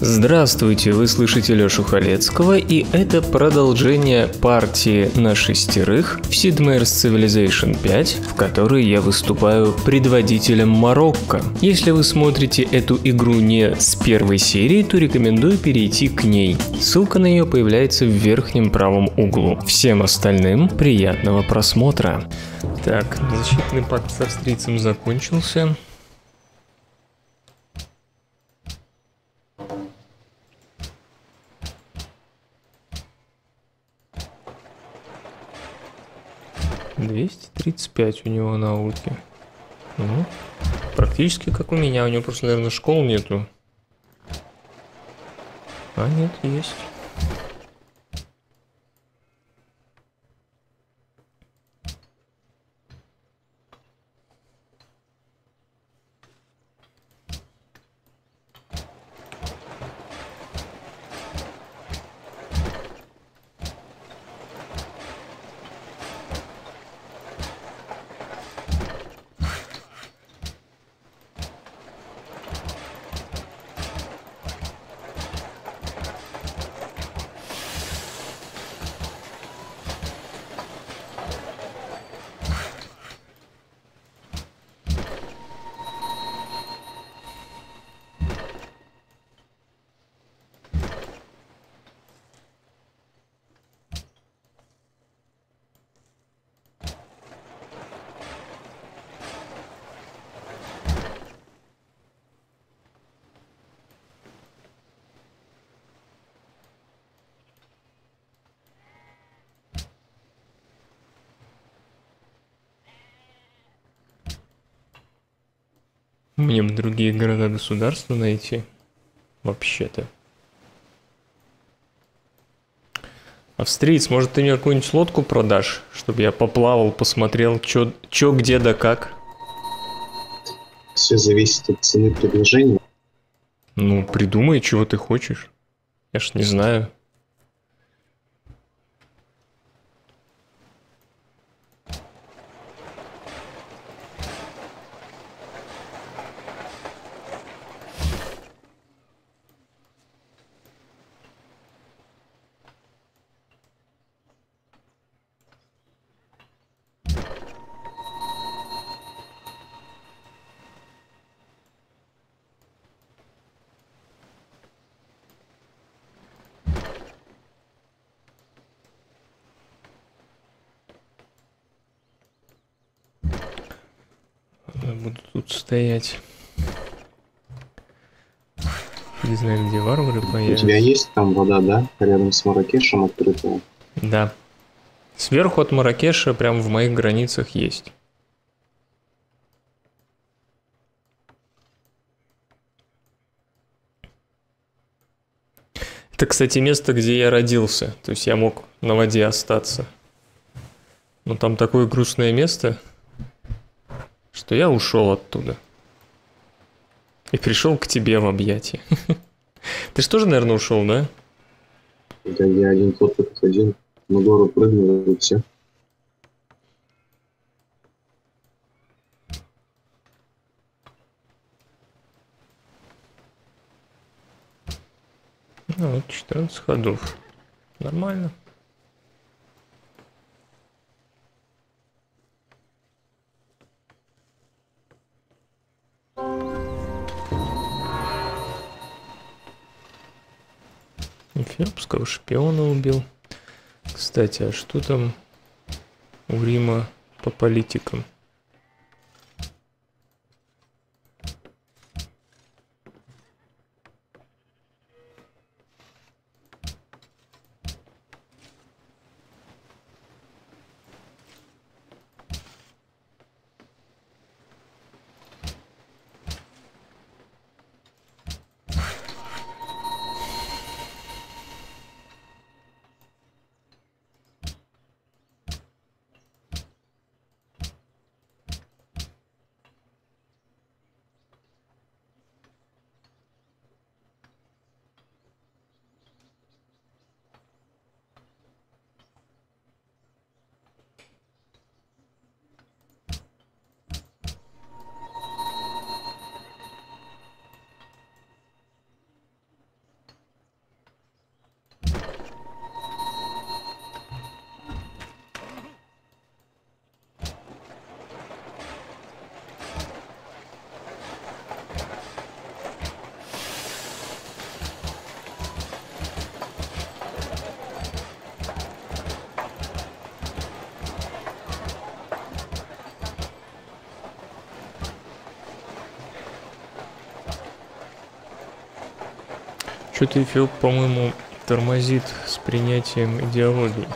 Здравствуйте, вы слышите Лёшу Халецкого, и это продолжение партии на шестерых в Sid Meier's Civilization 5, в которой я выступаю предводителем Марокко. Если вы смотрите эту игру не с первой серии, то рекомендую перейти к ней. Ссылка на нее появляется в верхнем правом углу. Всем остальным приятного просмотра. Так, защитный пакт с австрийцем закончился. «235 у него науки. Ну, практически как у меня. У него просто, наверное, школ нету. А, нет, есть. Мне бы другие города-государства найти, вообще-то. Австриец, может, ты мне какую-нибудь лодку продашь, чтобы я поплавал, посмотрел, чё где да как? Все зависит от цены предложения. Ну, придумай, чего ты хочешь. Я ж не знаю. Буду тут стоять. Не знаю, где варвары появятся. У тебя есть там вода, да? Рядом с Марракешем открытая. Да. Сверху от Марракеша, прям в моих границах есть. Это, кстати, место, где я родился. То есть я мог на воде остаться. Но там такое грустное место, что я ушел оттуда и пришел к тебе в объятия. Ты же тоже, наверное, ушел, да? Да, я один тот один на гору прыгнул и все. Ну, вот 14 ходов. Нормально. Эфиопского шпиона убил. Кстати, а что там у Рима по политикам? Что-то Эфиоп, по-моему, тормозит с принятием идеологии.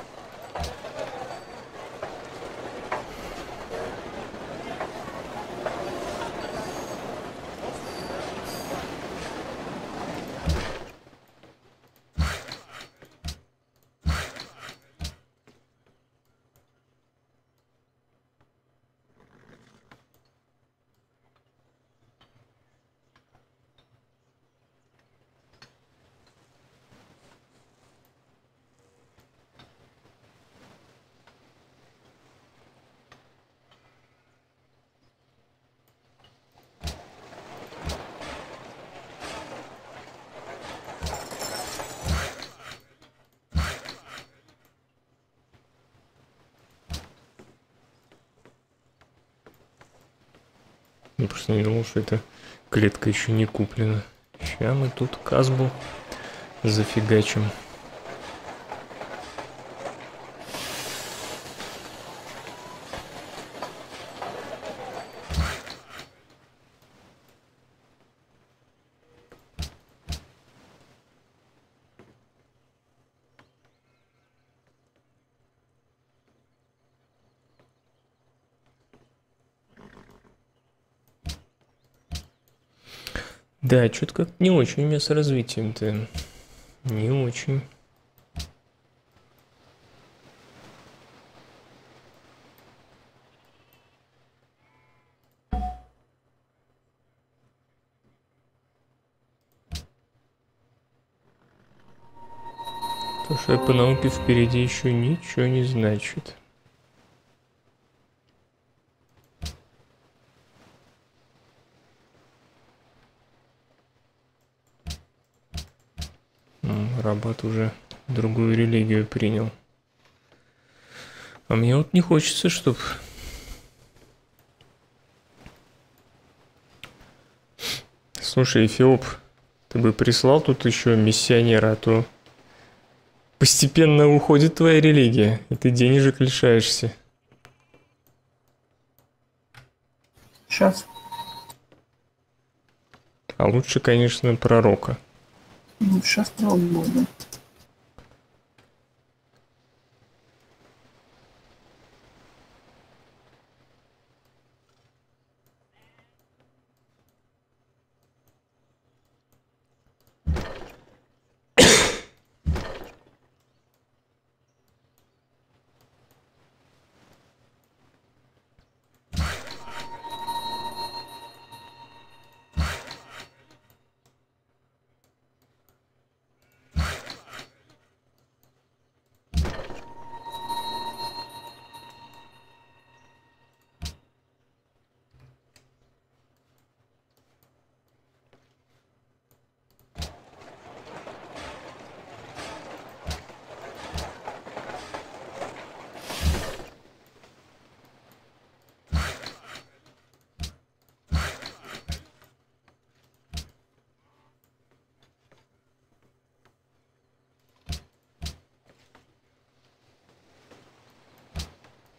Я просто не думал, что эта клетка еще не куплена. Сейчас мы тут Казбу зафигачим. Да, что-то как-то не очень у меня с развитием-то. Не очень. То, что я по науке впереди, еще ничего не значит. Рабат уже другую религию принял. А мне вот не хочется, чтобы Слушай, Эфиоп, ты бы прислал тут еще миссионера, а то постепенно уходит твоя религия, и ты денежек лишаешься. Сейчас. А лучше, конечно, пророка. Ну, сейчас пророк был, да.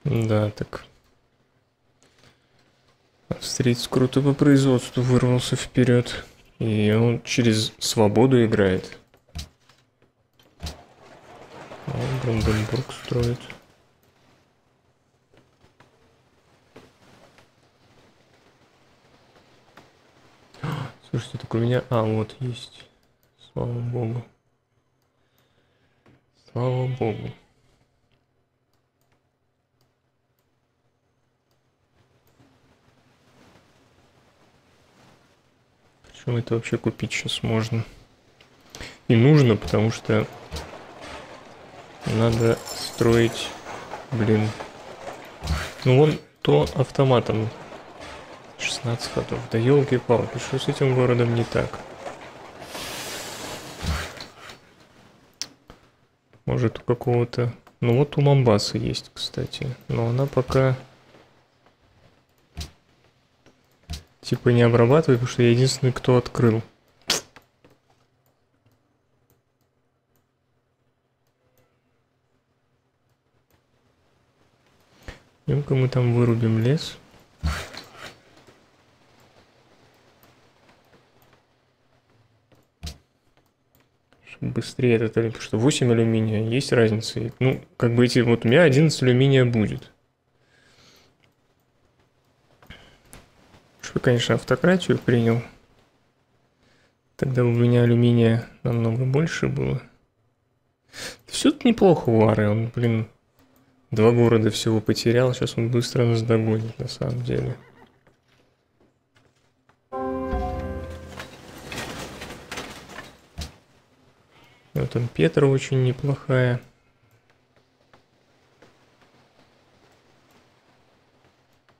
Да, так австриец круто по производству вырвался вперед, и он через свободу играет. Он Бранденбург строит. Слушайте, так у меня... А, вот есть. Слава богу. Слава богу. Причем это вообще купить сейчас можно и нужно, потому что надо строить, блин. Ну вон то автоматом 16 ходов. Да елки-палки, что с этим городом не так? Может, у какого-то... Ну вот у Момбасы есть, кстати, но она пока... Типа не обрабатывай, потому что я единственный, кто открыл. Идем-ка мы там вырубим лес. быстрее, это только что 8 алюминия, есть разница. Ну, как бы эти, вот у меня 11 алюминия будет. Что, конечно, автократию принял. Тогда у меня алюминия намного больше было. Все тут неплохо у Ары, он, блин, 2 города всего потерял, сейчас он быстро нас догонит, на самом деле. Вот там Петра очень неплохая.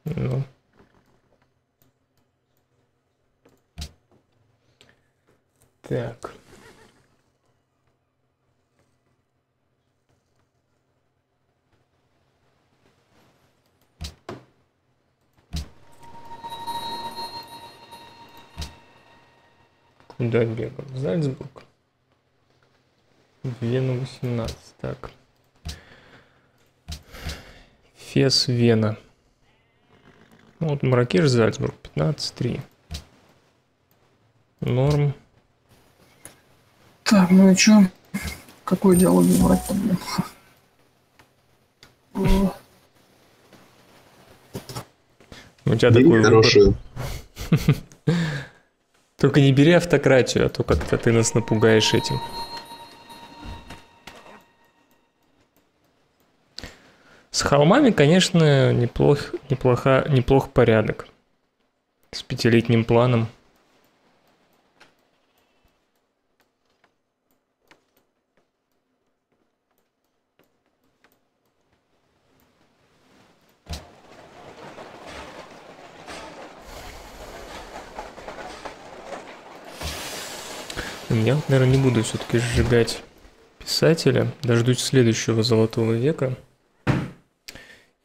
Ну. Так. Куда бегал? В Зальцбург. Вена 18, так. Фес, Вена. Ну, вот Марракеш, Зальцбург, 15-3. Норм. Так, ну и чё? Какую идеологию брать-то, блин? У тебя бери такой хорошую. Только не бери автократию, а то как-то ты нас напугаешь этим. С холмами, конечно, неплох порядок. С 5-летним планом. Я, наверное, не буду все-таки сжигать писателя. Дождусь следующего золотого века.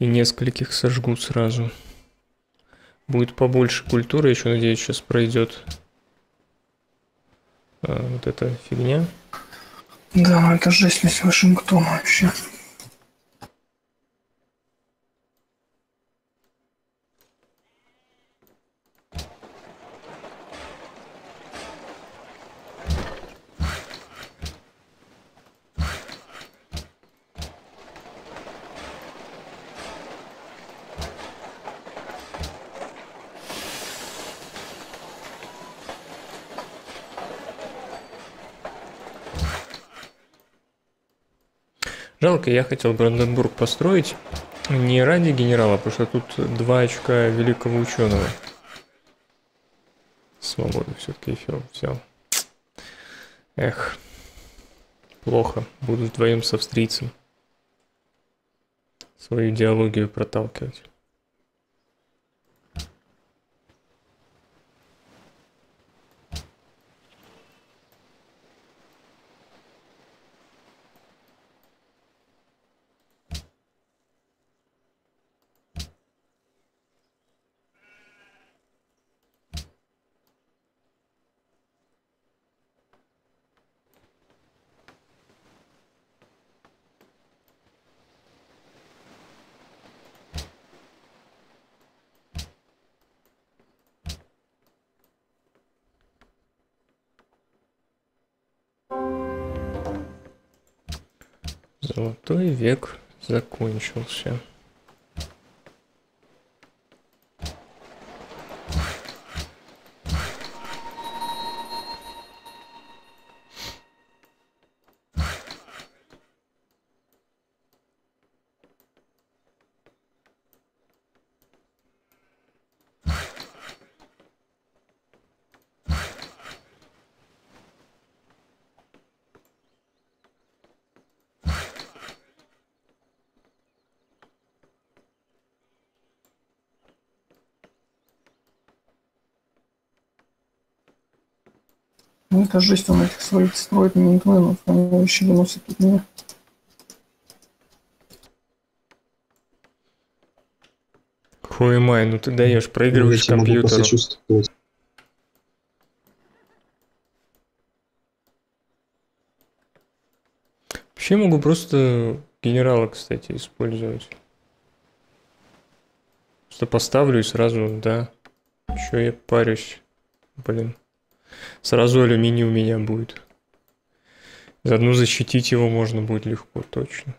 И нескольких сожгу сразу. Будет побольше культуры. Еще, надеюсь, сейчас пройдет вот эта фигня. Да, это жесть с Вашингтон вообще. Жалко, я хотел Бранденбург построить не ради генерала, потому что тут 2 очка великого ученого. Свободу все-таки Эфиоп взял. Эх, плохо. Буду вдвоем с австрийцем свою идеологию проталкивать. Золотой век закончился. Ну, это жесть, он этих своих строит минтвенов, они еще выносят от меня. Хуй май, ну ты даешь, проигрываешь компьютеру. Вообще могу просто генерала, кстати, использовать. Просто поставлю и сразу, да. Чё я парюсь? Блин. Сразу алюминий у меня будет. Заодно защитить его можно будет легко, точно.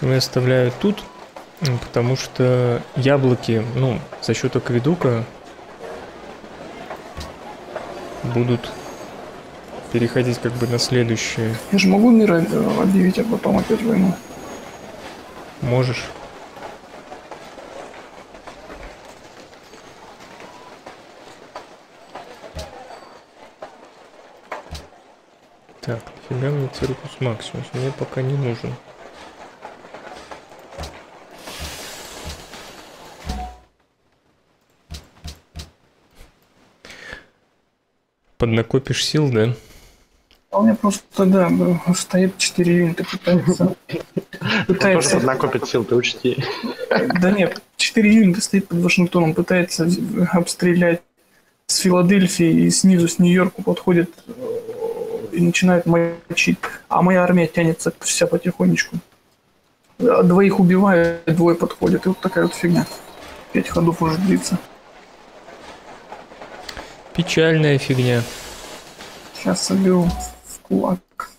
Я оставляю тут, потому что яблоки, ну, за счет акведука будут переходить как бы на следующие. Я же могу мир объявить, а потом опять войну. Можешь. Так, нафига мне Циркус Максимус? Мне пока не нужен. Поднакопишь сил, да? А у меня просто, да, стоит 4 юнита, пытается... Тоже поднакопит сил, ты учти. Да нет, 4 юнита стоит под Вашингтоном, пытается обстрелять с Филадельфии, и снизу с Нью-Йорку подходит и начинает мочить. А моя армия тянется вся потихонечку. Двоих убивают, двое подходят. И вот такая вот фигня. 5 ходов уже длится. Печальная фигня. Сейчас соберу в кулак.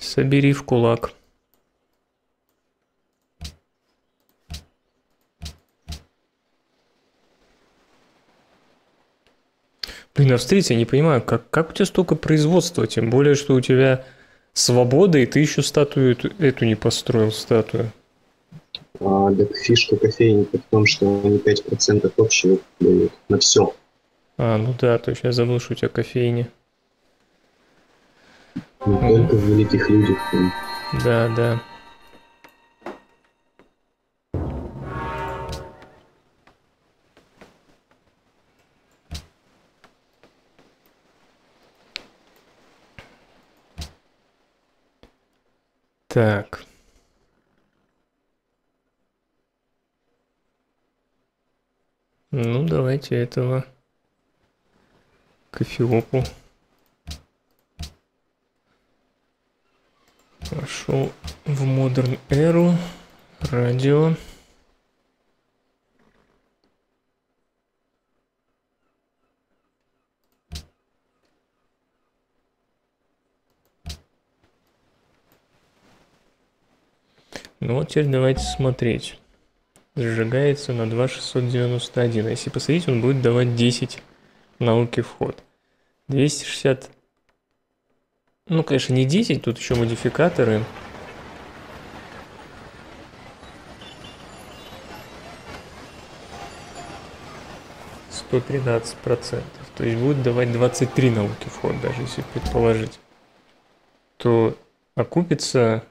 Собери в кулак. Блин, австрийцы, я не понимаю, как у тебя столько производства, тем более, что у тебя... Свобода, и ты еще статую эту не построил, статую. Так фишка кофейника в том, что они 5% общего дают на все. А, ну да, то есть я забыл, что у тебя кофейни. Не только в великих людях. Да, да. Так. Ну, давайте этого кофеопу. Пошел в Modern Era. Радио. Ну вот теперь давайте смотреть. Сжигается на 2691. А если посадить, он будет давать 10 науки в ход. 260. Ну, конечно, не 10, тут еще модификаторы. Сто 13%. То есть будет давать 23 науки в ход, даже если предположить. То окупится...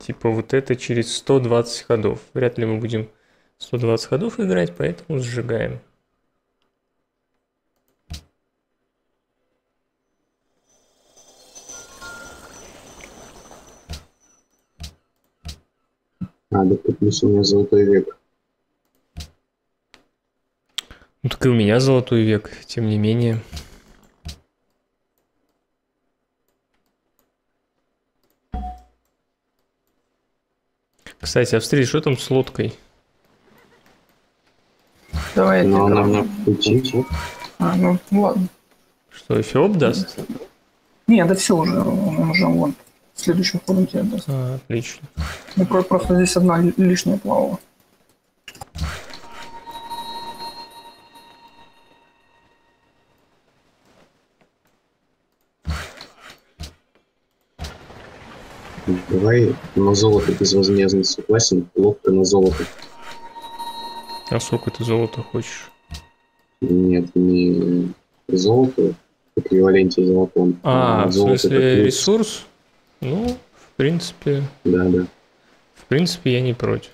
Типа вот это через 120 ходов. Вряд ли мы будем 120 ходов играть, поэтому сжигаем. Надо, плюс у меня золотой век. Ну так и у меня золотой век, тем не менее. Кстати, Австрия, что там с лодкой? Давай, она пути. А, ну ладно. Что, Эфиоп даст? Не, да все уже, он уже вон. В следующем ходу тебе даст. А, отлично. Ну, просто здесь одна лишняя плавала. Давай на золото безвозмездно, согласен, лодка на золото. А сколько ты золота хочешь? Нет, не золото, эквиваленте золотом. А золото, в смысле ресурс? Ну, в принципе... Да, да. В принципе, я не против.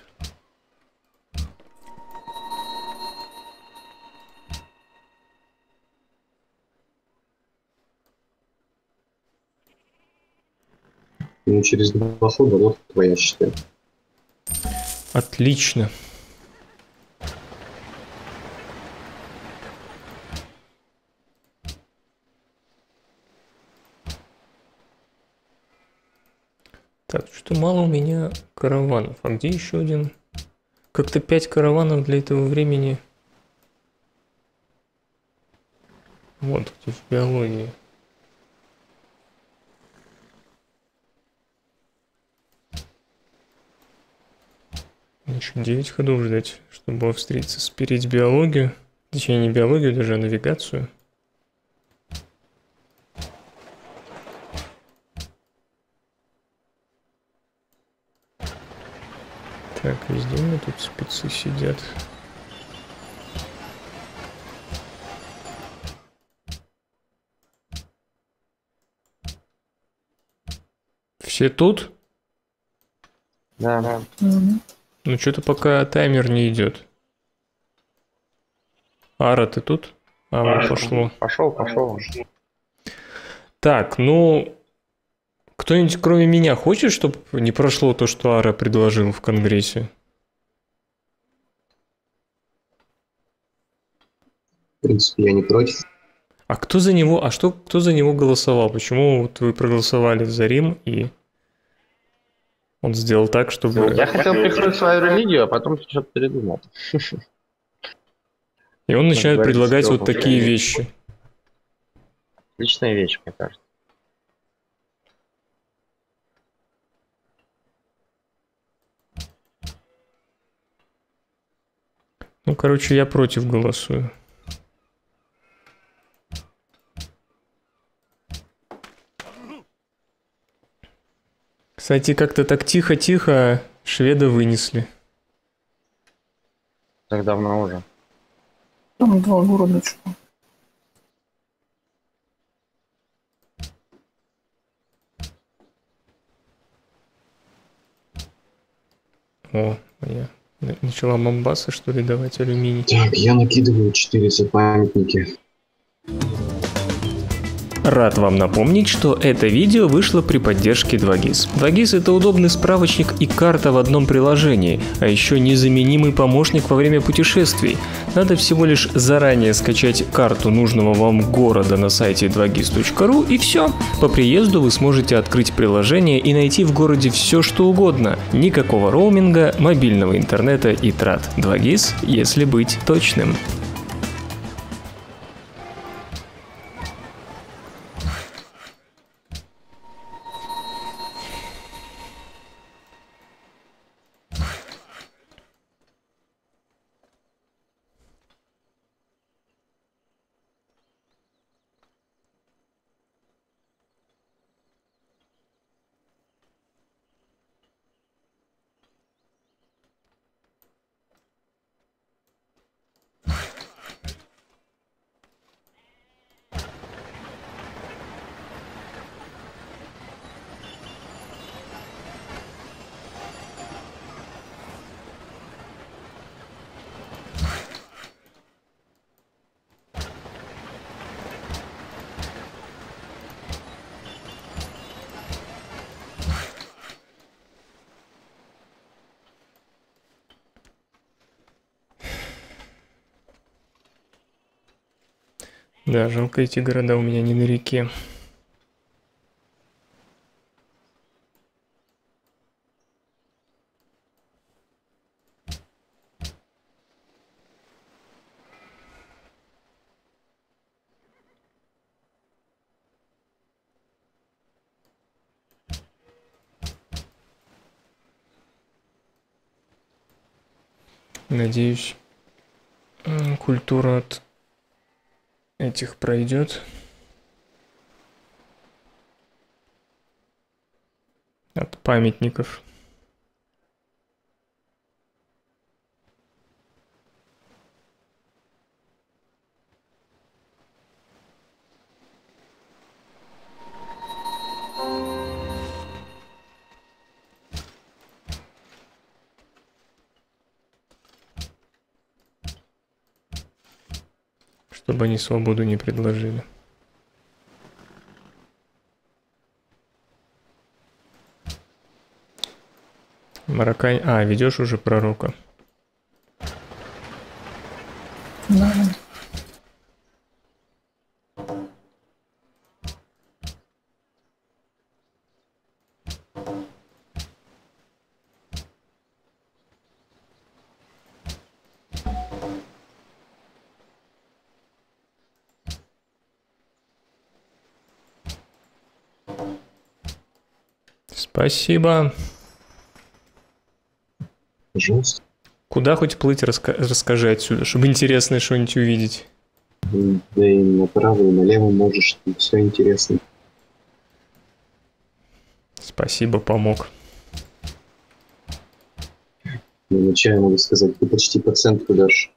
поэтому через два хода вот твоя считаю. Отлично. Так, что-то мало у меня караванов. А где еще один? Как-то 5 караванов для этого времени. Вот, тут в биологии. Еще 9 ходов ждать, чтобы австрийцы спереть биологию. Точнее, не биологию, даже навигацию. Так, везде у меня тут спецы сидят. Все тут? Да. Ну что-то пока таймер не идет. Ара, ты тут? А, вот пошло. Пошел. Так, ну... Кто-нибудь кроме меня хочет, чтобы не прошло то, что Ара предложил в Конгрессе? В принципе, я не против. А кто за него? А что кто за него голосовал? Почему вот вы проголосовали за Рим и он сделал так, чтобы... Я хотел прикрыть свою религию, а потом что-то передумал. И он начинает предлагать вот такие вещи. Отличная вещь, мне кажется. Ну, короче, я против голосую. Кстати, как-то так тихо-тихо шведа вынесли. Так давно уже. Там 2 города что. О, я... Начала Момбаса, что ли, давать алюминий? Так, я накидываю 4 запамятники. Рад вам напомнить, что это видео вышло при поддержке 2GIS. 2GIS — это удобный справочник и карта в одном приложении, а еще незаменимый помощник во время путешествий. Надо всего лишь заранее скачать карту нужного вам города на сайте 2GIS.ru и все. По приезду вы сможете открыть приложение и найти в городе все, что угодно. Никакого роуминга, мобильного интернета и трат. 2GIS, если быть точным. Да, жалко, эти города у меня не на реке. Надеюсь, культура от этих пройдет. От памятников. Чтобы они свободу не предложили. Маракань... А, ведешь уже пророка. Да. Спасибо. Пожалуйста. Куда хоть плыть, расскажи отсюда, чтобы интересное что-нибудь увидеть. Да и направо, и налево можешь, все интересно. Спасибо, помог. Вначале могу сказать, ты почти по центру дашь.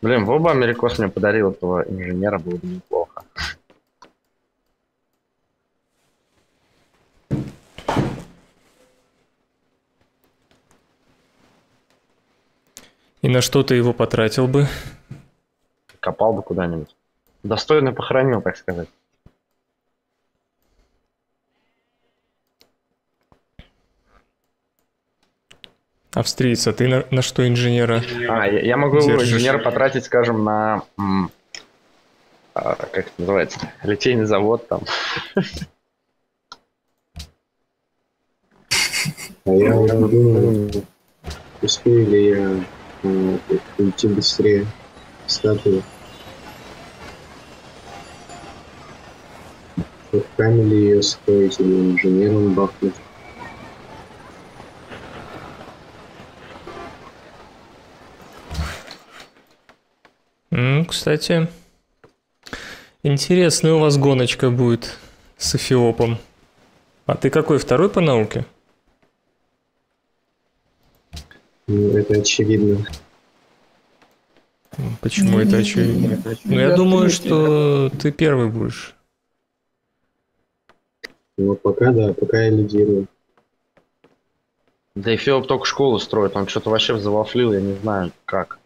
Блин, в оба Америкос мне подарил этого инженера, было бы неплохо. И на что ты его потратил бы? Копал бы куда-нибудь. Достойно похоронил, так сказать. Австрийца, ты на что инженера? А, я могу инженера потратить, скажем, на как это называется, литейный завод там. А я уже думаю, успею ли я уйти быстрее в статую. Руками ли ее строить или инженером бахнуть? Кстати, интересная у вас гоночка будет с эфиопом. А ты какой, второй по науке? Ну, это очевидно. Почему это очевидно? Ну, я думаю, что ты первый будешь. Ну, пока да, пока я лидирую. Да эфиоп только школу строит, он что-то вообще завафлил, я не знаю как.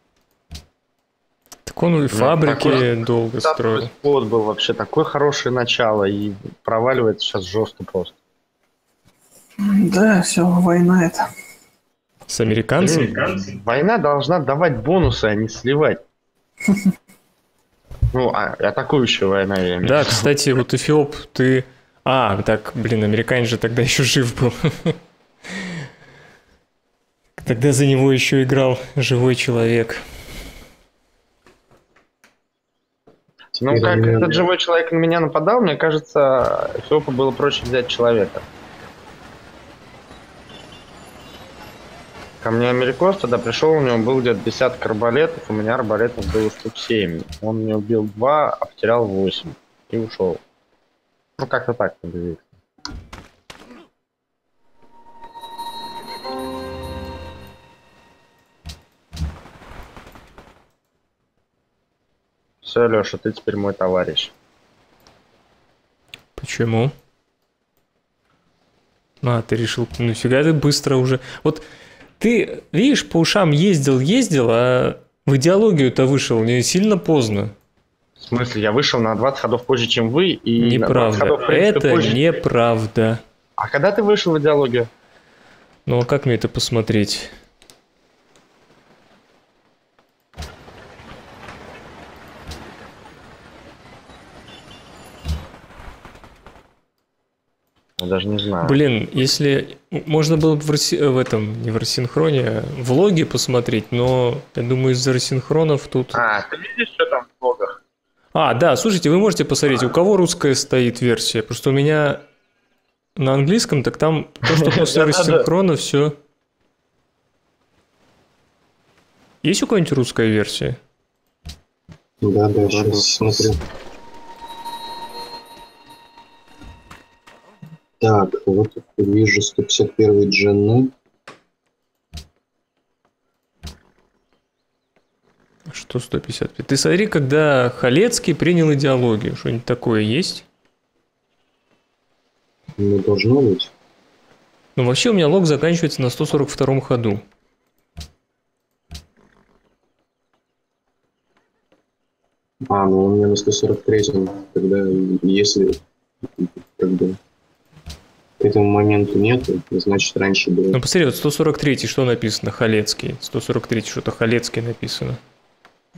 Он и фабрики долго строил. Вот был вообще такое хорошее начало, и проваливается сейчас жестко просто. Да, все, война это. С американцами? Война должна давать бонусы, а не сливать. Ну, атакующая война, я имею в виду. Да, кстати, вот эфиоп, ты... А, так, блин, американец же тогда еще жив был. Тогда за него еще играл живой человек. Ну, как этот живой человек на меня нападал, мне кажется, эфиопу было проще взять человека. Ко мне америкос тогда пришел, у него был где-то десяток арбалетов, у меня арбалетов было штук 7. Он мне убил 2, а потерял 8. И ушел. Ну, как-то так, надеюсь. Все, Леша, ты теперь мой товарищ. Почему? А, ты решил, ну фига ты быстро уже. Вот ты, видишь, по ушам ездил, а в идеологию-то вышел не сильно поздно. В смысле, я вышел на 20 ходов позже, чем вы, и... Неправда, это неправда. А когда ты вышел в идеологию? Ну, а как мне это посмотреть? Даже не знаю. Блин, если... Можно было бы в этом, не в рассинхроне, а в логе посмотреть, но, я думаю, из-за рассинхронов тут... А, ты видишь, что там в логах? А, да, слушайте, вы можете посмотреть, у кого русская стоит версия. Просто у меня на английском, так там то, что после рассинхрона, все. Есть у кого-нибудь русская версия? Да, да, сейчас смотрю. Так, вот вижу 151 дженны. Что 155? Ты смотри, когда Халецкий принял идеологию, что-нибудь такое есть? Ну, должно быть. Но вообще у меня лог заканчивается на 142 ходу. А, ну у меня на 143-м, тогда если как бы к этому моменту нет, значит раньше было. Ну посмотри, вот 143-й, что написано? Халецкий. 143-й, что-то Халецкий написано.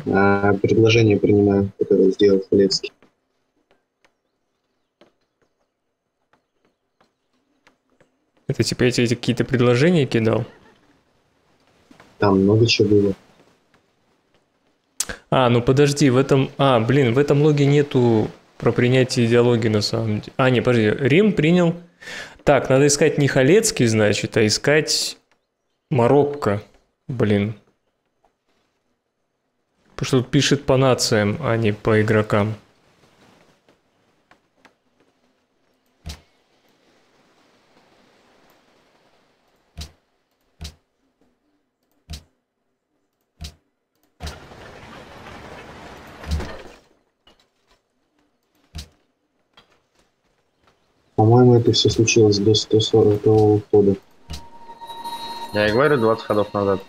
А, предложение принимаю, которое сделал Халецкий. Это типа я тебе какие-то предложения кидал? Там много чего было. А, ну подожди, в этом... А, блин, в этом логе нету про принятие идеологии на самом деле. А, не, подожди, Рим принял. Так, надо искать не Халецкий, значит, а искать Марокко. Блин. Потому что тут пишет по нациям, а не по игрокам. По-моему, это все случилось до 140-го хода. Я и говорю, 20 ходов назад.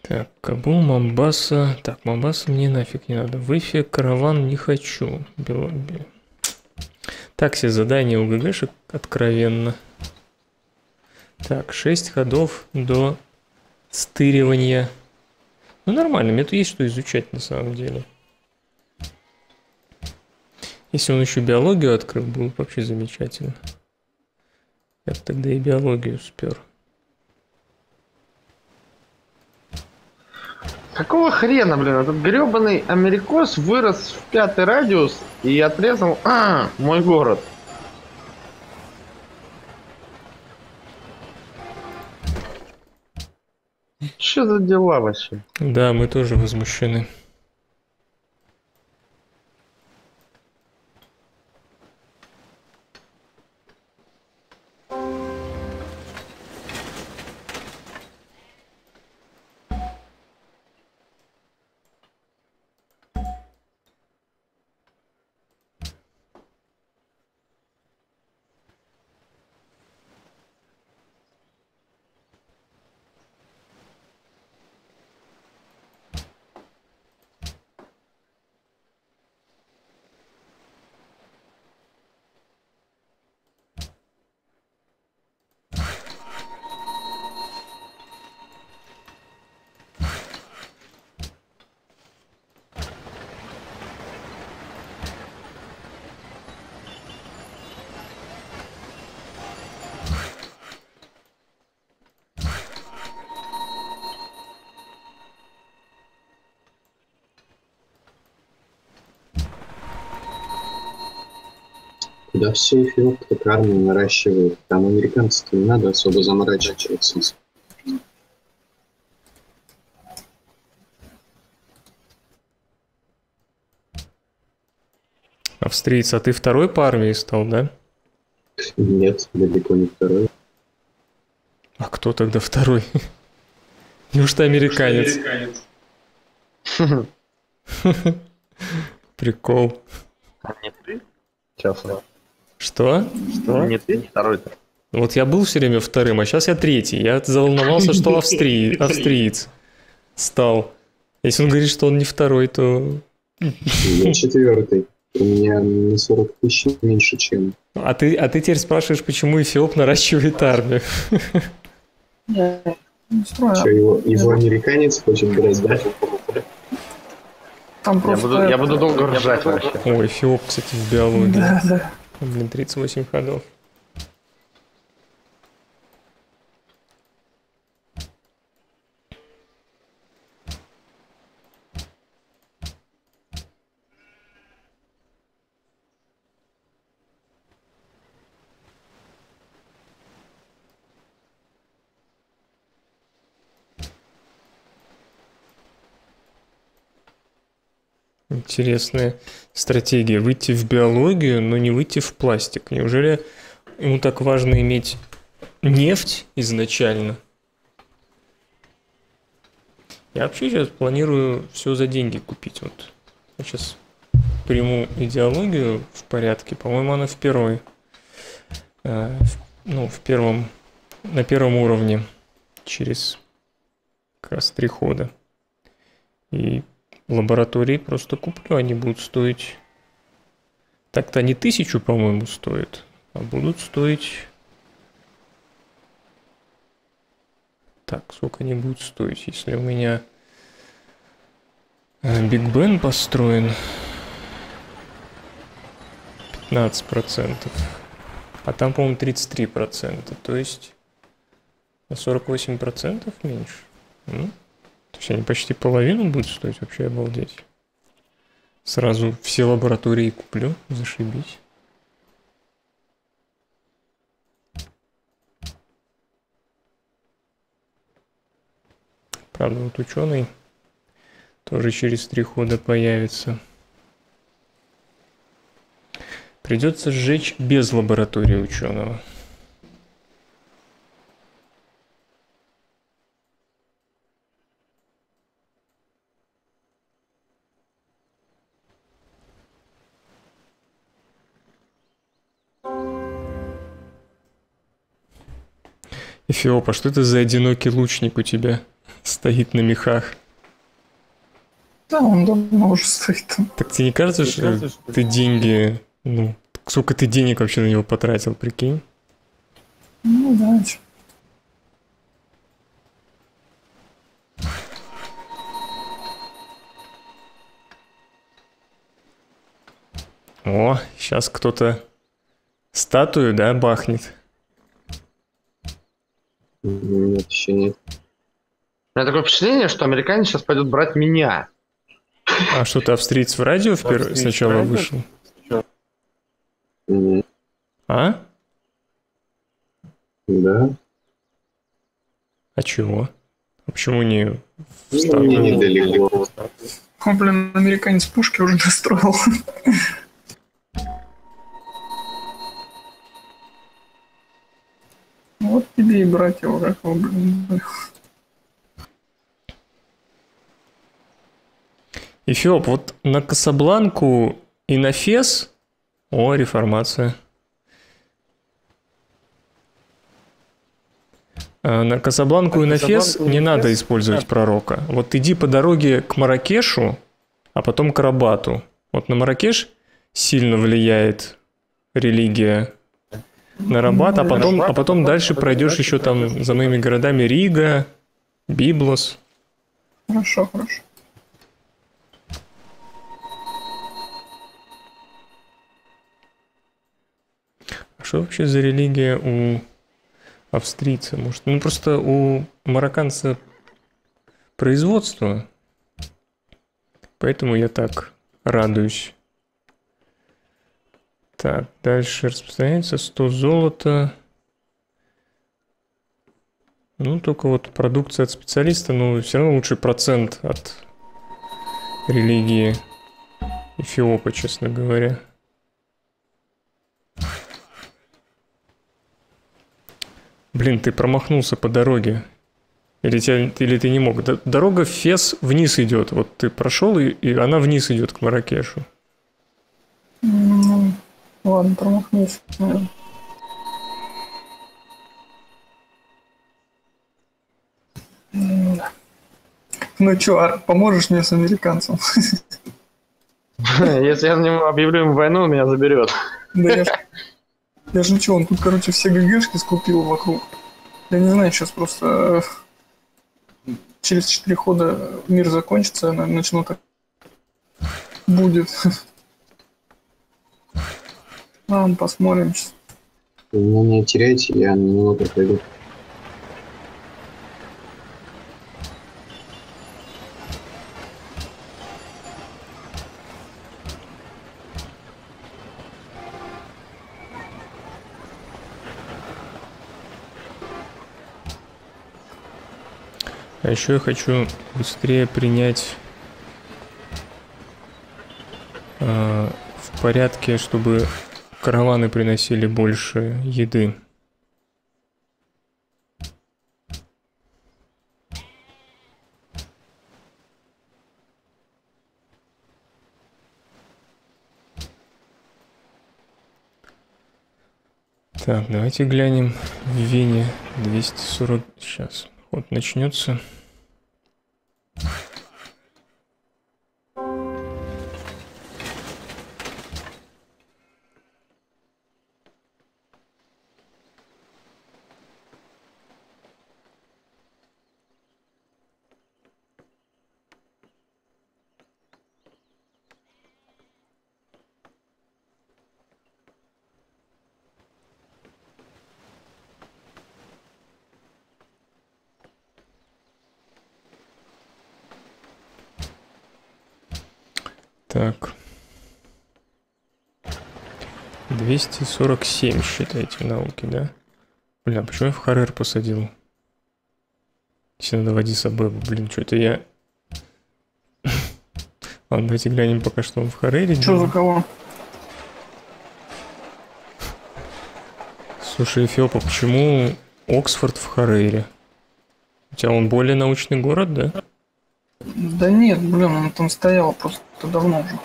Так, Кабул, Момбаса. Так, Момбаса мне нафиг не надо. В Эфе караван не хочу. Так, все задания у ГГшек откровенно. Так, 6 ходов до стыривания. Ну, нормально, мне тут есть что изучать на самом деле. Если он еще биологию открыл, было бы вообще замечательно. Я бы тогда и биологию спер. Какого хрена, блин, этот гребаный америкос вырос в 5-й радиус и отрезал мой город. Что за дела вообще? Да, мы тоже возмущены. Да, все эфиопы как армию наращивают. Там американцев не надо особо заморачиваться. Австрийца, а ты второй по армии стал, да? Нет, далеко не второй. А кто тогда второй? Неужто американец? Прикол. А не ты? Сейчас. Что? Что? Нет, ты не второй-то. Вот я был все время вторым, а сейчас я третий. Я заволновался, что австриец стал. Если он говорит, что он не второй, то... Я четвертый. У меня на 40 тысяч меньше, чем... А ты теперь спрашиваешь, почему эфиоп наращивает армию? Что, его американец хочет раздать? Я буду долго ржать вообще. Ой, эфиоп, кстати, в биологии. Да, да. Блин, 38 ходов. Интересная стратегия. Выйти в биологию, но не выйти в пластик. Неужели ему так важно иметь нефть изначально? Я вообще сейчас планирую все за деньги купить. Вот. Я сейчас приму идеологию в порядке, по-моему, она в первой, ну, в первом, на первом уровне, через как раз 3 хода. И лаборатории просто куплю, они будут стоить... Так-то они 1000, по-моему, стоят, а будут стоить... Так, сколько они будут стоить, если у меня... Биг Бен построен 15%, а там, по-моему, 33%, то есть на 48% меньше. То есть они почти половину будут стоить, вообще обалдеть. Сразу все лаборатории куплю, зашибись. Правда, вот ученый тоже через 3 хода появится. Придется сжечь без лаборатории ученого. Эфиопа, что это за одинокий лучник у тебя стоит на мехах? Да, он давно уже стоит. Так тебе не кажется, что ты деньги... Ну, сколько ты денег вообще на него потратил, прикинь? Ну, да. О, сейчас кто-то статую, да, бахнет? Нет, еще нет. У меня такое впечатление, что американцы сейчас пойдут брать меня. А что, ты австриец в радио сначала вышел? А? Да. А чего? Почему не встал? Мне недалеко. Он, блин, американец пушки уже настроил. Вот тебе и братья уже, блин. Эфиоп, вот на Касабланку и на Фес... О, реформация. А на Касабланку и на Фес не надо использовать пророка. Вот иди по дороге к Марракешу, а потом к Рабату. Вот на Марракеш сильно влияет религия, на Рабат, а потом дальше пройдешь еще там за моими городами Рига, Библос. Хорошо, хорошо. Что вообще за религия у австрийца? Может, ну просто у марокканца производство, поэтому я так радуюсь. Так, дальше распространяется 100 золота. Ну, только вот продукция от специалиста, но все равно лучше процент от религии эфиопа, честно говоря. Блин, ты промахнулся по дороге. Или ты не мог. Дорога в Фес вниз идет. Вот ты прошел, и она вниз идет к Марракешу. Ну, ладно, промахнулся. Ну чё, поможешь мне с американцем? Если я объявлю им войну, он меня заберет. Даже ничего, он тут, короче, все ГГшки скупил вокруг. Я не знаю, сейчас просто через 4 хода мир закончится, начну так. Будет. Ладно, посмотрим. Ну, не теряйте, я немного пойду. А еще я хочу быстрее принять в порядке, чтобы караваны приносили больше еды. Так, давайте глянем в Вене. 240. Сейчас ход начнется. Так, 247, считайте, в науке, да? Бля, почему я в Харер посадил? Все надо в Адис-Абебу, блин, что-то я... Ладно, давайте глянем пока, что он в Харере. Что за кого? Слушай, Эфиопа, почему Оксфорд в Харере? У тебя он более научный город, да? Да нет, блин, он там стоял просто давно уже.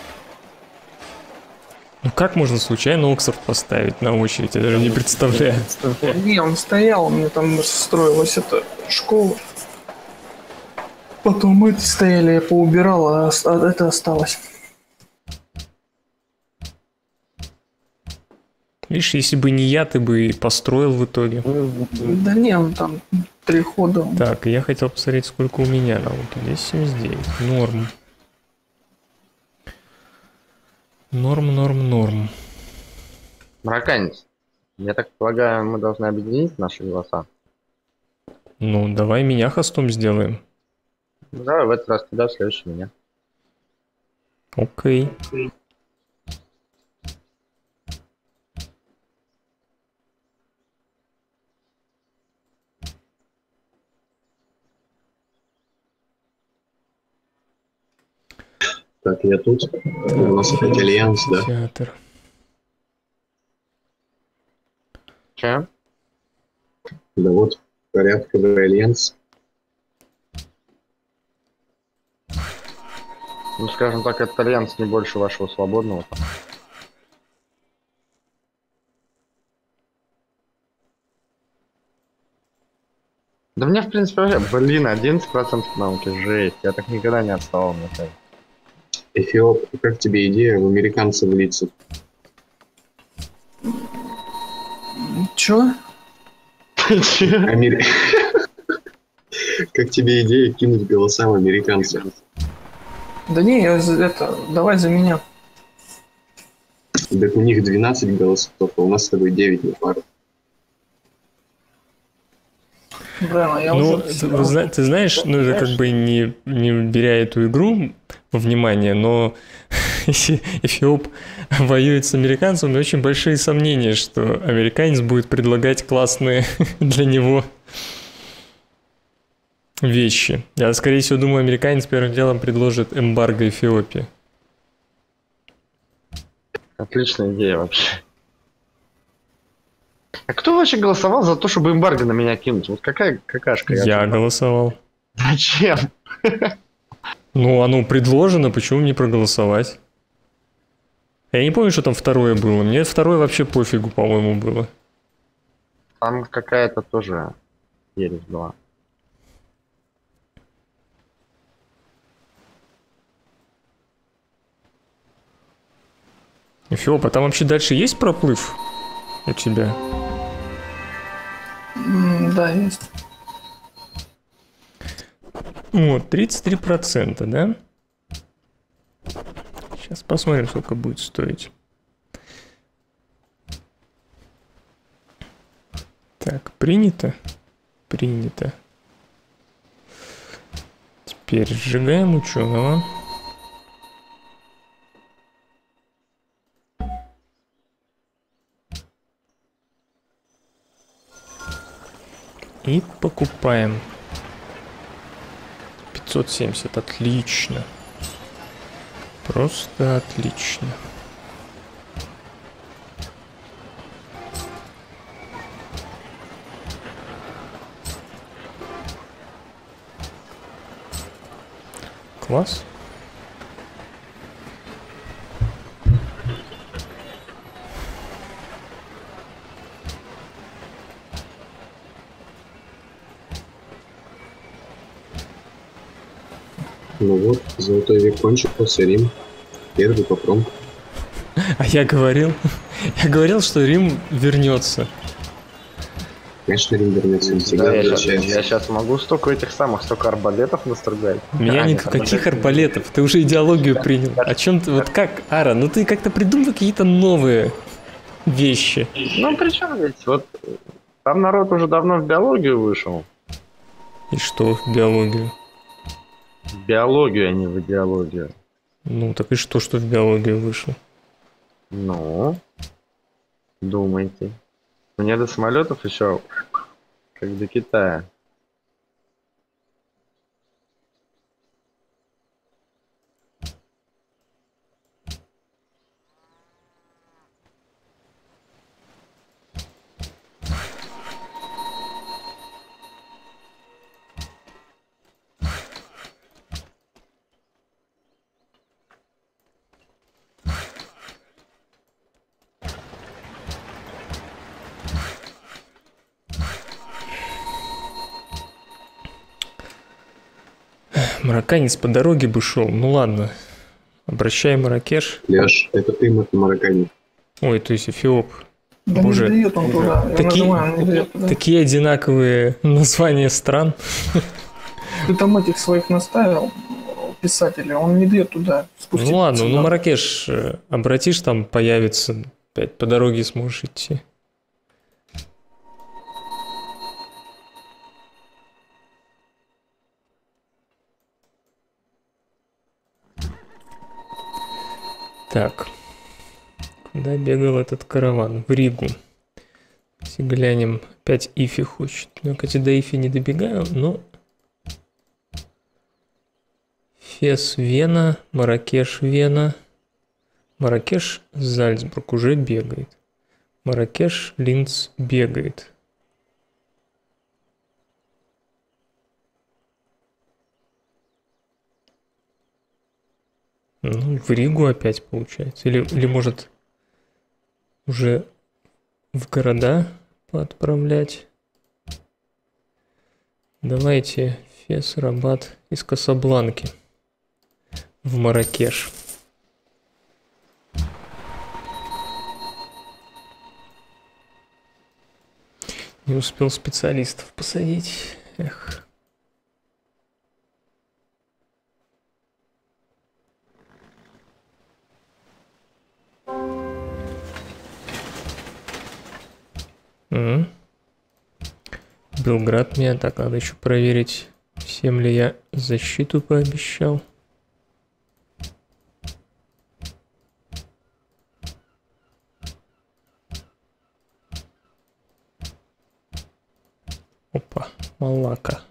Ну как можно случайно Оксфорд поставить на очередь? Я даже не представляю. Не, он стоял, у меня там строилась эта школа. Потом мы стояли, я поубирал, а это осталось. Видишь, если бы не я, ты бы и построил в итоге. Да не, он там 3 хода. Так, я хотел посмотреть, сколько у меня науки. 279. Норм. Норм. Марокканец, я так полагаю, мы должны объединить наши голоса. Ну, давай меня хостом сделаем. Ну, давай в этот раз туда, в следующий меня. Окей. Так, я тут. Так, у нас опять альянс, да? Театр. Че? Да вот, порядковый альянс. Ну, скажем так, этот альянс не больше вашего свободного. Да мне, в принципе, вообще... Блин, 11% науки, жесть. Я так никогда не отставал, мне кажется. Эфиоп, как тебе идея в американца влиться? Чё? Как тебе идея кинуть голосам американцев? Да не, это, давай за меня. Так у них 12 голосов, а у нас с тобой 9 на пару. Да, я ну, ты знаешь, ну это как бы не беря эту игру во внимание, но если Эфиоп воюет с американцем, у меня очень большие сомнения, что американец будет предлагать классные для него вещи. Я, скорее всего, думаю, американец первым делом предложит эмбарго Эфиопии. Отличная идея вообще. А кто вообще голосовал за то, чтобы эмбарго на меня кинуть? Вот какая какашка? Я голосовал. Зачем? Ну, оно предложено, почему мне проголосовать? Я не помню, что там второе было. Мне второе вообще пофигу, по-моему, было. Там какая-то тоже ересь была. Эфиопа, там вообще дальше есть проплыв у тебя? Да, есть. Вот, 33%, да? Сейчас посмотрим, сколько будет стоить. Так, принято. Принято. Теперь сжигаем ученого. И покупаем. 570, отлично. Просто отлично. Класс. Ну вот, золотой век кончился, Рим. Первый попром. А я говорил, что Рим вернется. Конечно, Рим вернется. Да, я сейчас могу столько арбалетов настрогать. Меня никаких арбалетов. Ты уже идеологию принял. О чем ты, вот как, Ара, ну ты как-то придумал какие-то новые вещи. Ну причем ведь вот там народ уже давно в биологию вышел. И что в биологию? В биологию, а не в идеологию. Ну так и что, что в биологию вышло? Ну, думайте. Мне до самолетов еще как до Китая. Марокканец по дороге бы шел, ну ладно. Обращай Марракеш. Леш, это ты марокканец. Ой, то есть эфиоп. Да уже такие одинаковые названия стран. Ты там этих своих наставил, писателя, он не дает туда спуститься. Ну ладно, ну Марракеш обратишь, там появится, опять по дороге сможешь идти. Так, куда бегал этот караван? В Ригу. Все глянем. Опять Ифи хочет. Ну, кстати, до Ифи не добегаю, но... Фес, Вена, Марракеш, Вена. Марракеш, Зальцбург уже бегает. Марракеш, Линц бегает. Ну, в Ригу опять получается. Или может уже в города отправлять. Давайте Фес, Рабат из Касабланки в Марракеш. Не успел специалистов посадить. Эх. Белград меня, так надо еще проверить, всем ли я защиту пообещал. Опа, Малака.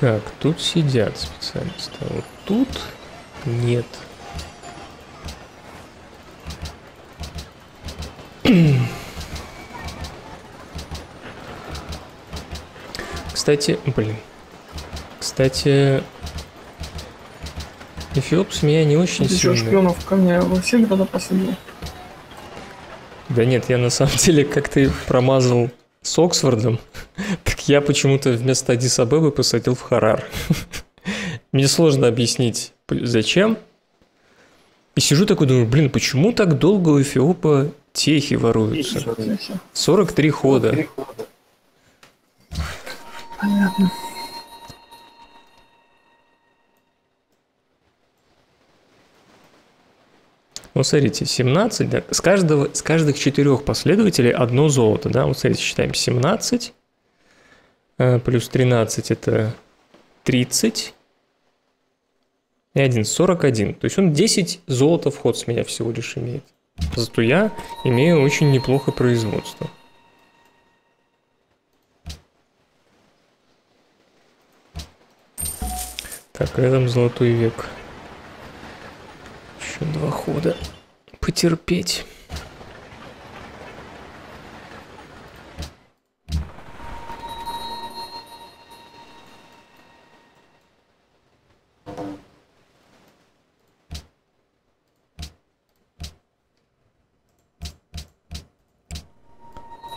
Так, тут сидят специалисты, а вот тут нет. Кстати, блин. Кстати, эфиоп с меня не очень сильный. Еще шпионов ко мне во все города посадил. Да нет, я на самом деле как-то промазал с Оксфордом. Я почему-то вместо Адис-Абебы посадил в Харар. Мне сложно объяснить, зачем. И сижу такой, думаю, блин, почему так долго у эфиопа техи воруются? 43 хода. Понятно. Вот смотрите, 17, да, с каждых 4 последователей одно золото, да, вот смотрите, считаем 17. Плюс 13 это 30. И 1, 41. То есть он 10 золота в ход с меня всего лишь имеет. Зато я имею очень неплохо производство. Так, рядом золотой век. Еще 2 хода. потерпеть.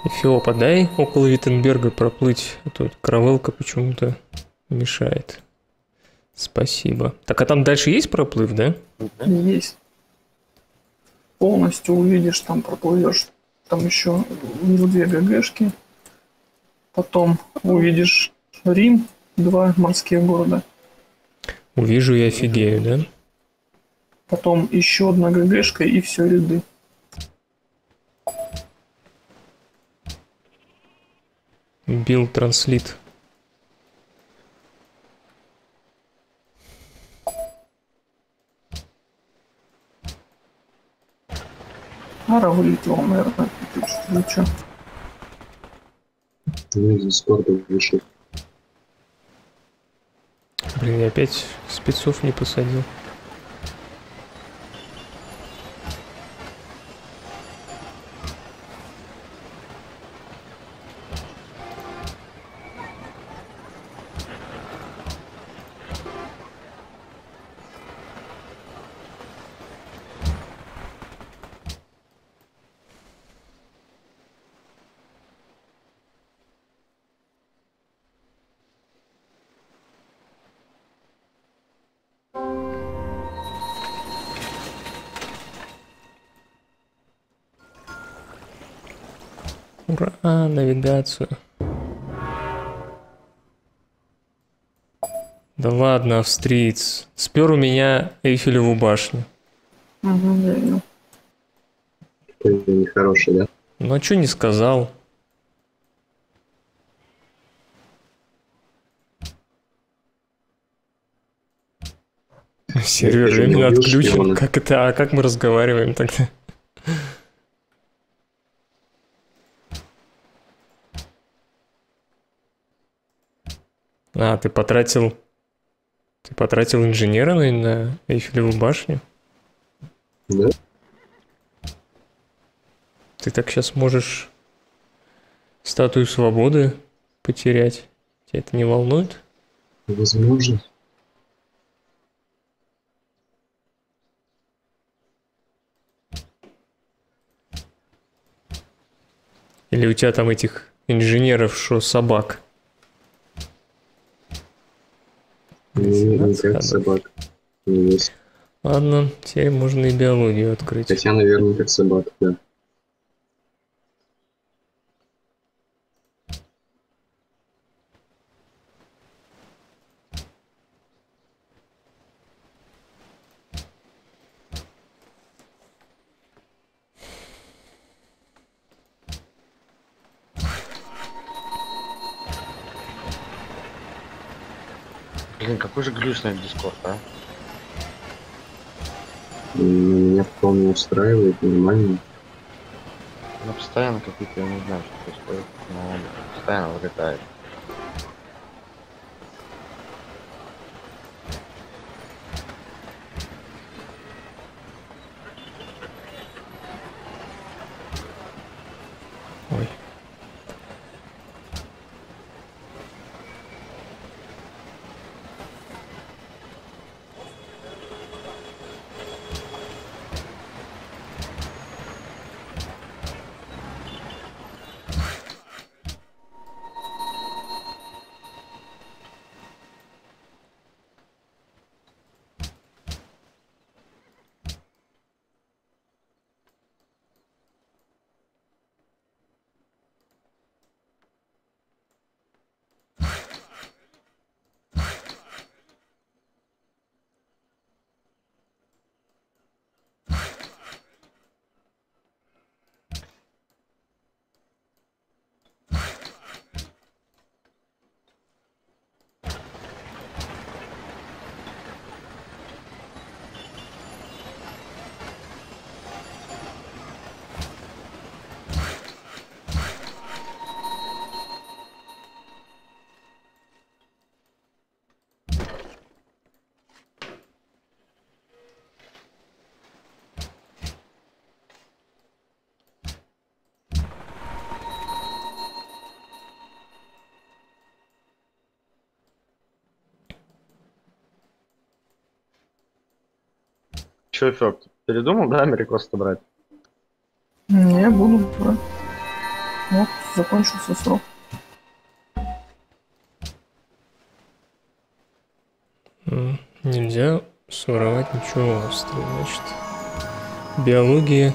Эфиопа, дай около Виттенберга проплыть. А тут каравелка почему-то мешает. Спасибо. Так, а там дальше есть проплыв, да? Есть. Полностью увидишь, там проплывешь. Там еще внизу 2 ГГшки. Потом увидишь Рим, 2 морские города. Увижу и офигею, да? Потом еще одна ГГшка и все ряды. Билл транслит. Ара вылетела, наверное, ты что? Ну, из спорта вышел. Блин, я опять спецов не посадил. Ура, навигацию. Да ладно, австриец. Спер у меня Эйфелеву башню. Угу, это нехороший, да? Ну а что не сказал? Сервер именно отключен. Как это? А как мы разговариваем тогда? А, ты потратил инженера на Эйфелеву башню? Да. Ты так сейчас можешь Статую Свободы потерять. Тебя это не волнует? Возможно. Или у тебя там этих инженеров, что собак? Как собак. Ладно, теперь можно и биологию открыть. Хотя, наверное, как собак, да. Блин, какой же глючный дискорд, а? Меня вполне устраивает, нормально. Но постоянно какие-то, я не знаю, что происходит, но постоянно вылетает. Ой. еще эффект. Передумал, да, америкосы брать? Я буду брать. Вот, закончился срок. Нельзя своровать ничего в Австрии, значит. Биологии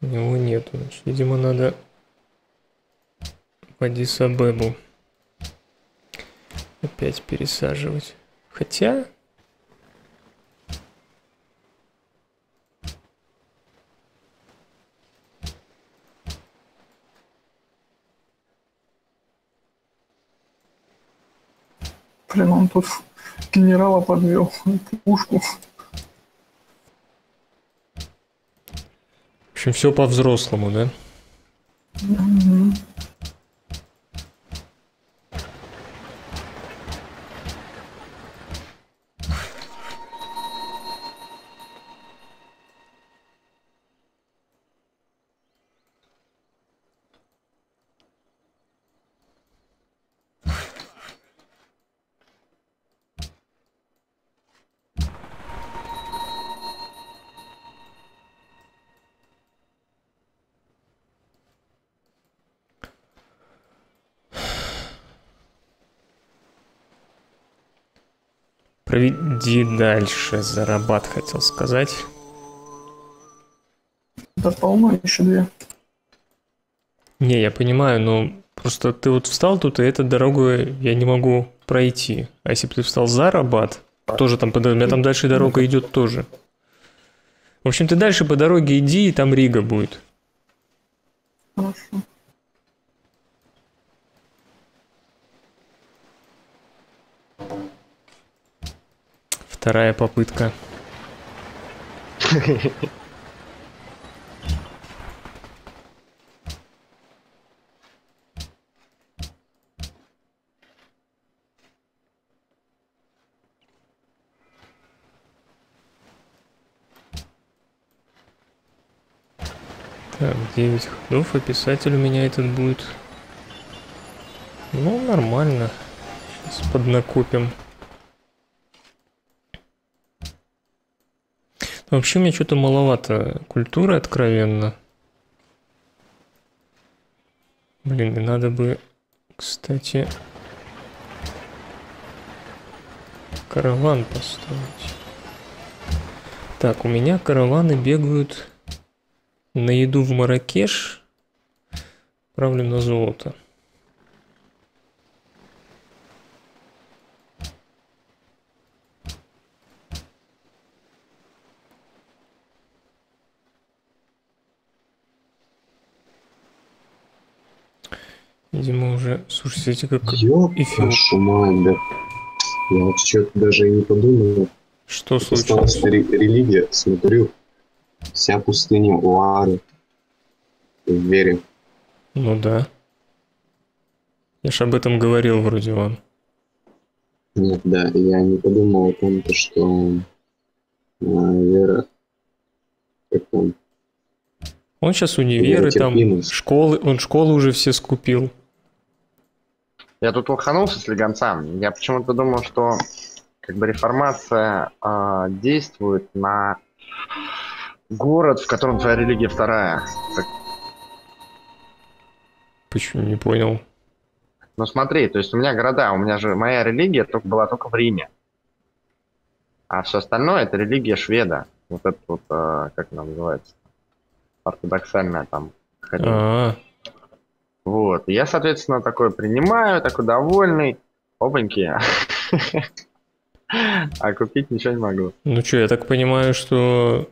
у него нету, значит. Видимо, надо в Адис-Абебу опять пересаживать. Хотя... Блин, он тут генерала подвел, пушку. В общем, все по-взрослому, да? Mm-hmm. Проведи дальше, за Рабат хотел сказать. Да полно, еще две. Не, я понимаю, но просто ты вот встал тут, и эту дорогу я не могу пройти. А если бы ты встал за Рабат, тоже там по дороге, у меня там дальше дорога идет тоже. В общем, ты дальше по дороге иди, и там Рига будет. Хорошо. Вторая попытка. Так, 9 ходов, а писатель у меня этот будет. Ну, нормально. Сейчас поднакопим. Вообще, мне что-то маловато культуры, откровенно. Блин, надо бы, кстати, караван построить. Так, у меня караваны бегают на еду в Марракеш, правлю на золото. Видимо, уже... Слушайте, эти как... Эфиопия. Я вообще даже и не подумал. Что случилось? Религия, смотрю. Вся пустыня Уары. Верим. Ну да. Я ж об этом говорил вроде вам. Нет, да, я не подумал о том, что... Вера... Как там? Он сейчас универы, там школы, он школы уже все скупил. Я тут лоханулся с легонцам. Я почему-то думал, что как бы реформация действует на город, в котором твоя религия вторая. Так... Почему? Не понял. Ну смотри, то есть у меня города, у меня же моя религия была только в Риме. А все остальное это религия шведа. Вот это вот, как она называется? Ортодоксальная там. Вот. Я, соответственно, такое принимаю, такой довольный. Опаньки. А купить ничего не могу. Ну что, я так понимаю, что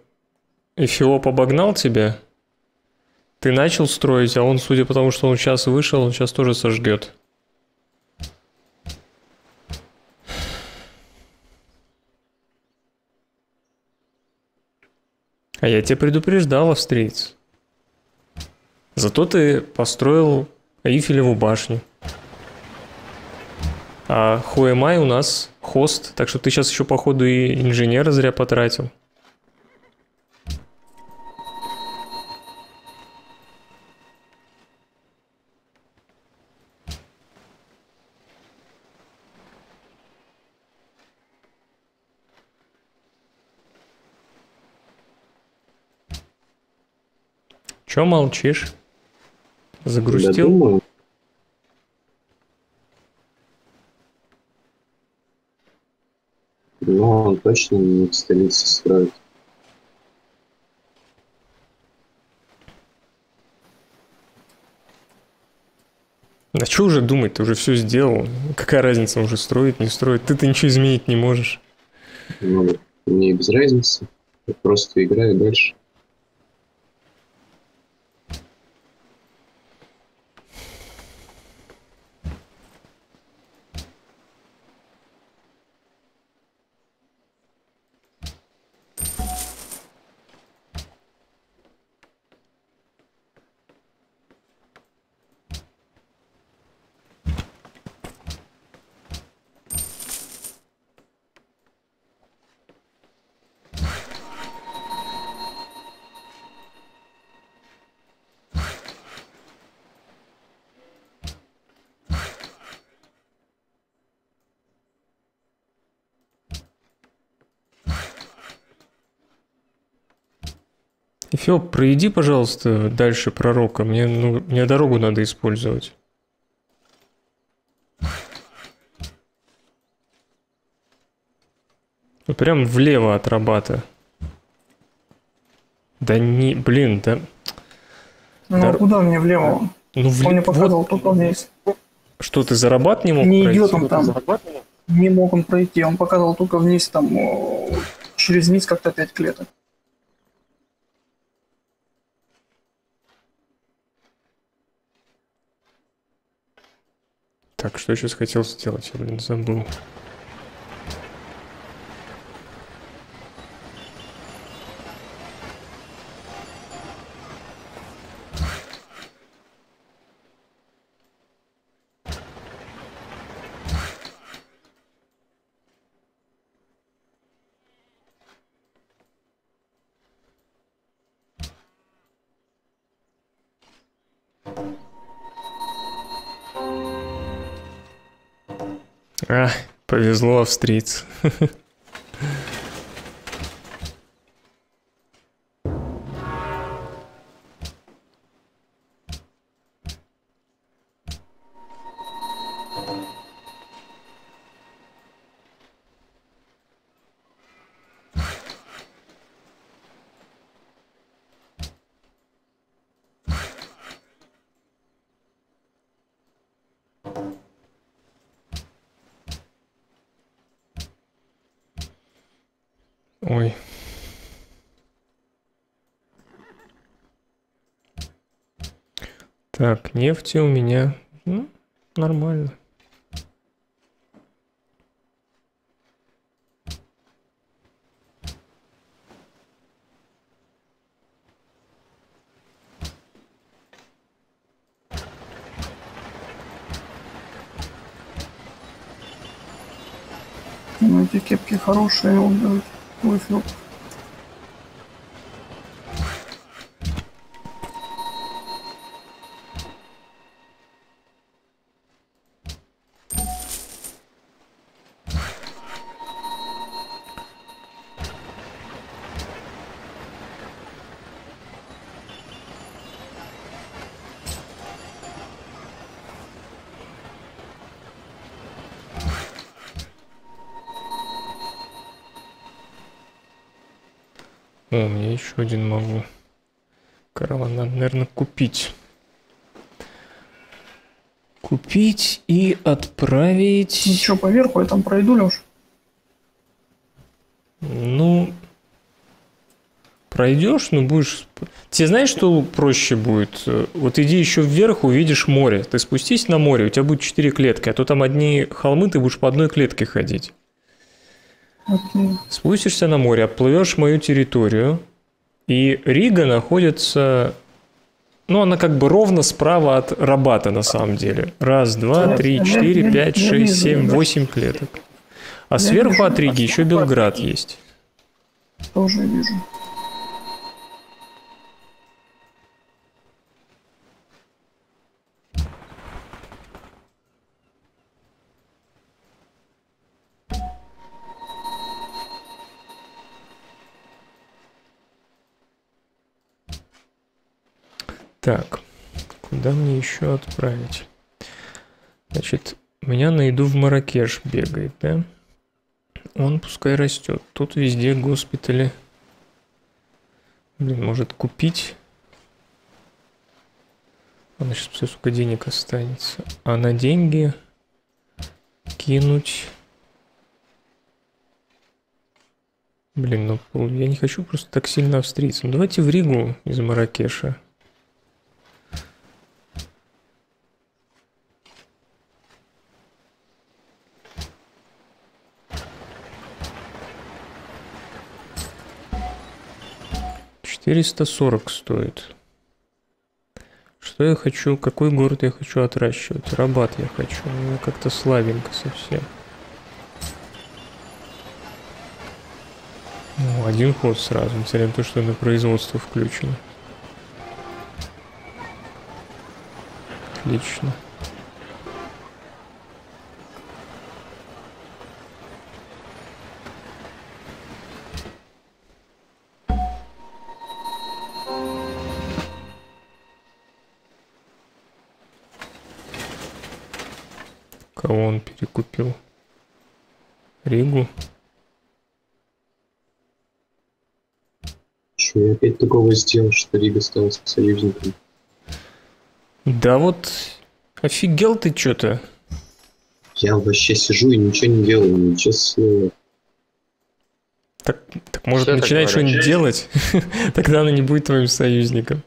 Эфиоп обогнал тебя? Ты начал строить, а он, судя по тому, что он сейчас вышел, он сейчас тоже сожгет. А я тебя предупреждал, австриец. Зато ты построил Эйфелеву башню. А Хуэмай у нас хост, так что ты сейчас еще, походу, и инженера зря потратил. Чё молчишь? Загрустил? Но он точно не в столице строит. Да что уже думать, ты уже все сделал. Какая разница, уже строит, не строит. Ты-то ничего изменить не можешь. Ну, мне без разницы. Я просто играю дальше. Эфиоп, проеди, пожалуйста, дальше пророка. Мне дорогу надо использовать. Вот прям влево от Рабата. Да не, блин, да. Ну а куда мне влево? Ну, он мне показывал, тут он есть. Что, ты за Рабат не мог пройти? Не идет он там. Не мог он пройти. Он показывал только вниз, там, через низ как-то 5 клеток. Так, что я сейчас хотел сделать? Я, блин, забыл. А, повезло, австрийц. Ой. Так, нефти у меня, ну, нормально. Ну, эти кепки хорошие, он дает. Ой, флоп. О, мне еще один могу. Караван надо, наверное, купить. Купить и отправить... Ну что, поверху я там пройду, Лёш? Ну... Пройдешь, но будешь... Тебе знаешь, что проще будет? Вот иди еще вверх, увидишь море. Ты спустись на море, у тебя будет 4 клетки, а то там одни холмы, ты будешь по одной клетке ходить. Okay. Спустишься на море, оплывешь мою территорию, и Рига находится, ну, она как бы ровно справа от Рабата на самом деле. Раз, два, три, четыре, пять, шесть, семь, 8 клеток. А сверху от Риги еще Белград есть. Тоже вижу. Так, куда мне еще отправить? Значит, меня на еду в Марракеш бегает, да? Он пускай растет. Тут везде госпитали. Блин, может купить? Она сейчас все, сколько денег останется. А на деньги кинуть... Блин, ну я не хочу просто так сильно австрийцам. Ну, давайте в Ригу из Марракеша. $440 стоит. Что я хочу? Какой город я хочу отращивать? Рабат я хочу. Ну, как-то слабенько совсем. Ну, один ход сразу, несмотря на то, что на производство включено. Отлично. Кого он перекупил? Ригу? Я опять такого сделал, что Рига стала союзником. Да вот, офигел ты что-то. Я вообще сижу и ничего не делаю, ничего слова. Так может начинай что-нибудь делать, тогда она не будет твоим союзником.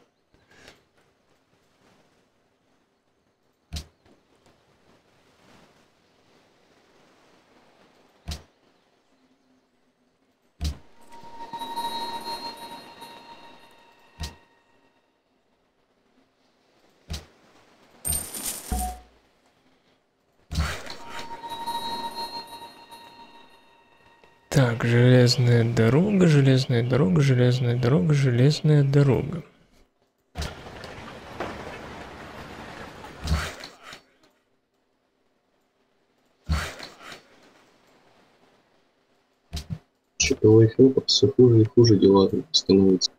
Так, железная дорога, железная дорога, железная дорога, железная дорога. Что-то у эфиопов все хуже и хуже дела становятся.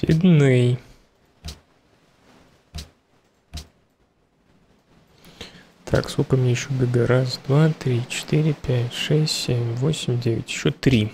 Сидней. Так, сколько мне еще ГГ? Раз, два, три, четыре, пять, шесть, семь, восемь, девять. Еще три.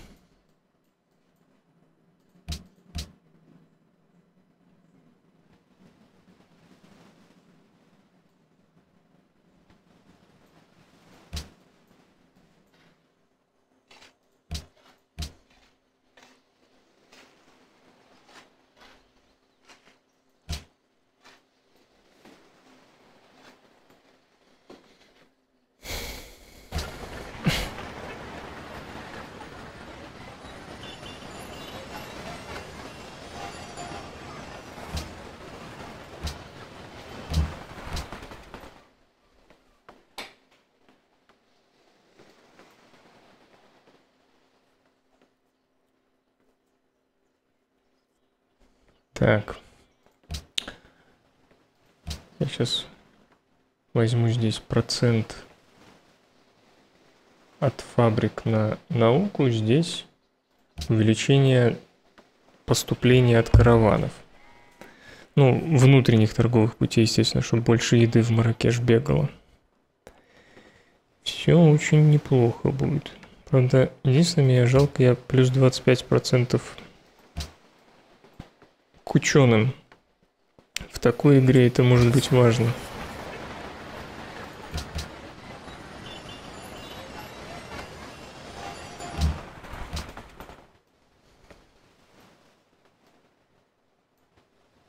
Так, я сейчас возьму здесь процент от фабрик на науку, здесь увеличение поступления от караванов. Ну, внутренних торговых путей, естественно, чтобы больше еды в Марракеш бегало. Все очень неплохо будет. Правда, единственное, меня жалко, я плюс 25% к ученым. В такой игре это может быть важно.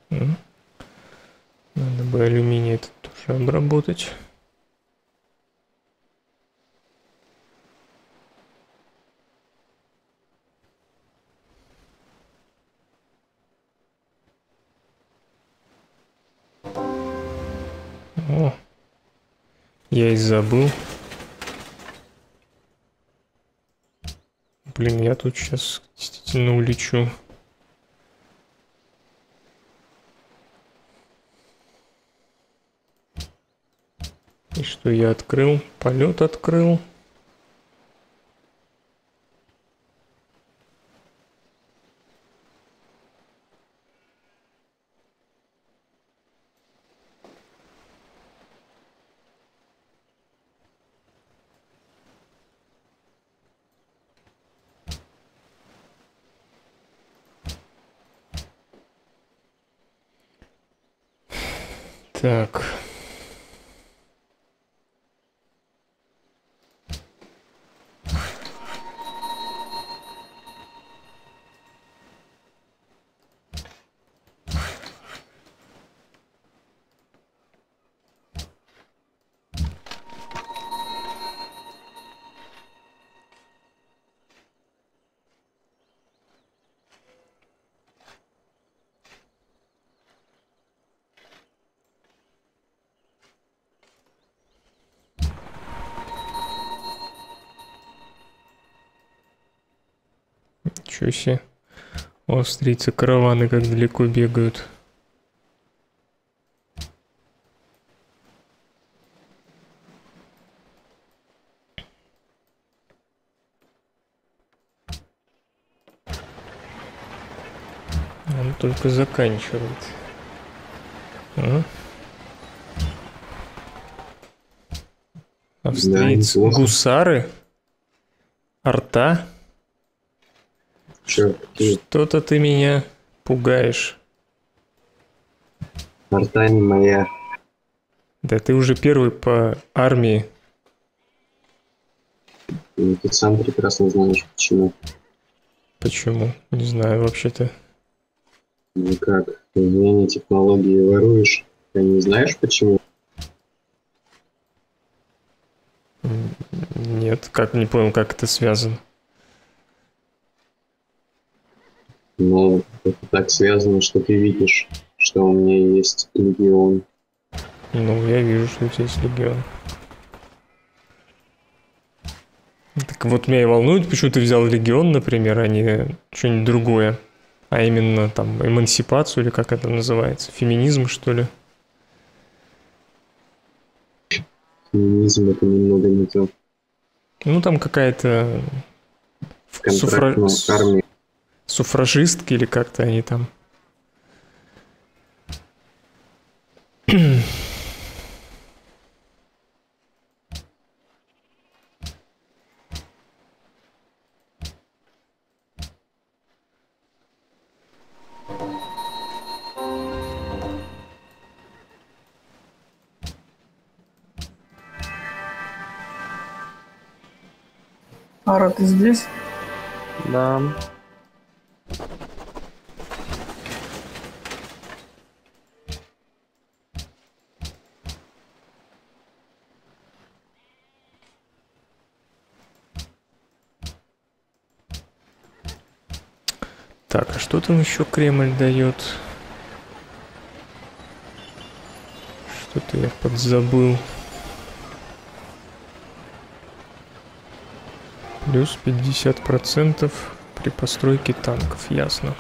Надо бы алюминий этот тоже обработать. Я и забыл. Блин, я тут сейчас действительно улечу. И что я открыл? Полет открыл. Так. Ничего себе, у австрийцы караваны как далеко бегают. Он только заканчивает. А? Австрийцы, да, гусары, арта. Что-то ты меня пугаешь. Арта не моя. Да ты уже первый по армии. Ну, ты сам прекрасно знаешь, почему. Почему? Не знаю вообще-то. Ну как, изменение технологии воруешь. Ты не знаешь почему? Нет, как не понял, как это связано. Но это так связано, что ты видишь, что у меня есть легион. Ну, я вижу, что у тебя есть легион. Так вот, меня и волнует, почему ты взял легион, например, а не что-нибудь другое. А именно, там, эмансипацию, или как это называется? Феминизм, что ли? Феминизм — это немного не то. Ну, там какая-то... Контрактная армия. Суфражистки или как-то они там. Ара, ты здесь? Да. Так, а что там еще Кремль дает? Что-то я подзабыл. Плюс 50% при постройке танков, ясно.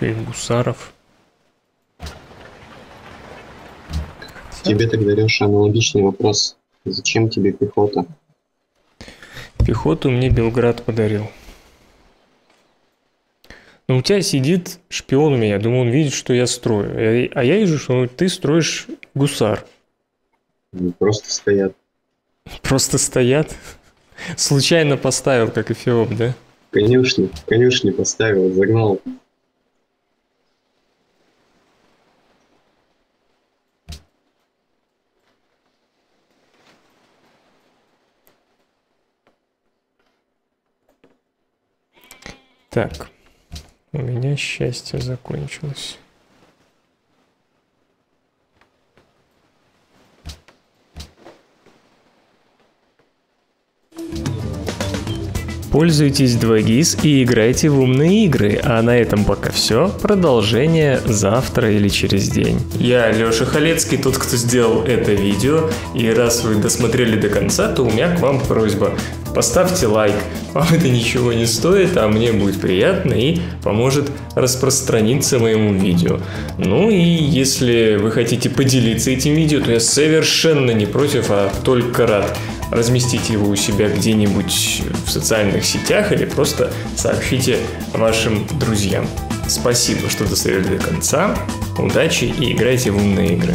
еще и гусаров. Тебе тогда, Лёша, аналогичный вопрос. Зачем тебе пехота? Пехоту мне Белград подарил. Но у тебя сидит шпион у меня. Думаю, он видит, что я строю. А я вижу, что ты строишь гусар. Они просто стоят. Просто стоят? Случайно поставил, как эфиоп, да? Конечно, конечно поставил, загнал. Так, у меня счастье закончилось. Пользуйтесь 2GIS и играйте в умные игры. А на этом пока все. Продолжение завтра или через день. Я Лёша Халецкий, тот, кто сделал это видео. И раз вы досмотрели до конца, то у меня к вам просьба. Поставьте лайк. Вам это ничего не стоит, а мне будет приятно и поможет распространиться моему видео. Ну и если вы хотите поделиться этим видео, то я совершенно не против, а только рад. Разместите его у себя где-нибудь в социальных сетях или просто сообщите вашим друзьям. Спасибо, что досмотрели до конца. Удачи и играйте в умные игры.